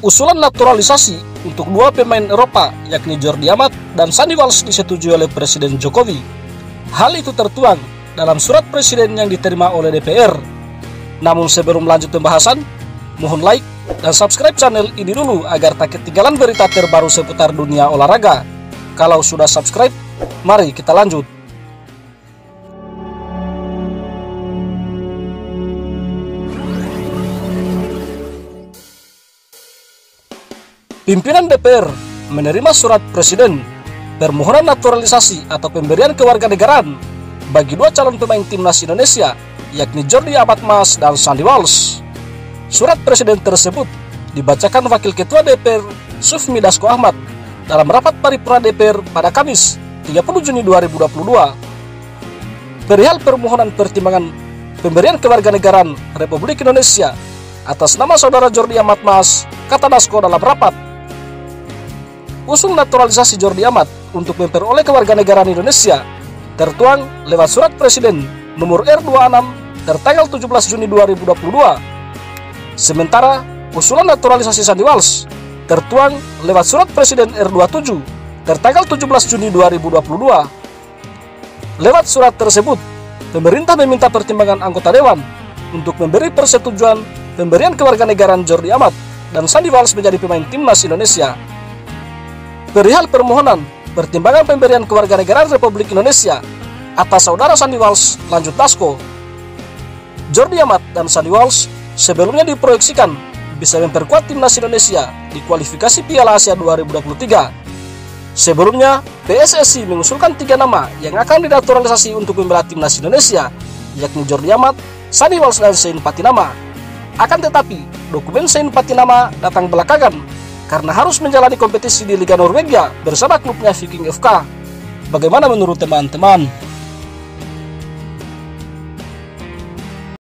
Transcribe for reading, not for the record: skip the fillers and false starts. Usulan naturalisasi untuk dua pemain Eropa yakni Jordi Amat dan Sandy Walsh disetujui oleh Presiden Jokowi. Hal itu tertuang dalam surat Presiden yang diterima oleh DPR. Namun sebelum lanjut pembahasan, mohon like dan subscribe channel ini dulu agar tak ketinggalan berita terbaru seputar dunia olahraga. Kalau sudah subscribe, mari kita lanjut. Pimpinan DPR menerima surat Presiden permohonan naturalisasi atau pemberian kewarganegaraan bagi dua calon pemain Timnas Indonesia yakni Jordi Amat Maas dan Sandy Walsh. Surat Presiden tersebut dibacakan Wakil Ketua DPR Sufmi Dasco Ahmad dalam rapat paripurna DPR pada Kamis 30 Juni 2022. Perihal permohonan pertimbangan pemberian kewarganegaraan Republik Indonesia atas nama saudara Jordi Amat Maas, kata Dasco dalam rapat. Usul naturalisasi Jordi Amat untuk memperoleh kewarganegaraan Indonesia tertuang lewat surat Presiden nomor R26 tertanggal 17 Juni 2022. Sementara usulan naturalisasi Sandy Walsh tertuang lewat surat Presiden R27 tertanggal 17 Juni 2022. Lewat surat tersebut, pemerintah meminta pertimbangan anggota dewan untuk memberi persetujuan pemberian kewarganegaraan Jordi Amat dan Sandy Walsh menjadi pemain Timnas Indonesia. Perihal permohonan pertimbangan pemberian kewarganegaraan Republik Indonesia atas saudara Sandy Walsh, lanjut Dasco. Jordi Amat dan Sandy Walsh sebelumnya diproyeksikan bisa memperkuat Timnas Indonesia di kualifikasi Piala Asia 2023. Sebelumnya, PSSI mengusulkan 3 nama yang akan dinaturalisasi untuk membela Timnas Indonesia, yakni Jordi Amat, Sandy Walsh, dan Shayne Pattynama. Akan tetapi, dokumen Shayne Pattynama datang belakangan karena harus menjalani kompetisi di Liga Norwegia bersama klubnya Viking FK. Bagaimana menurut teman-teman?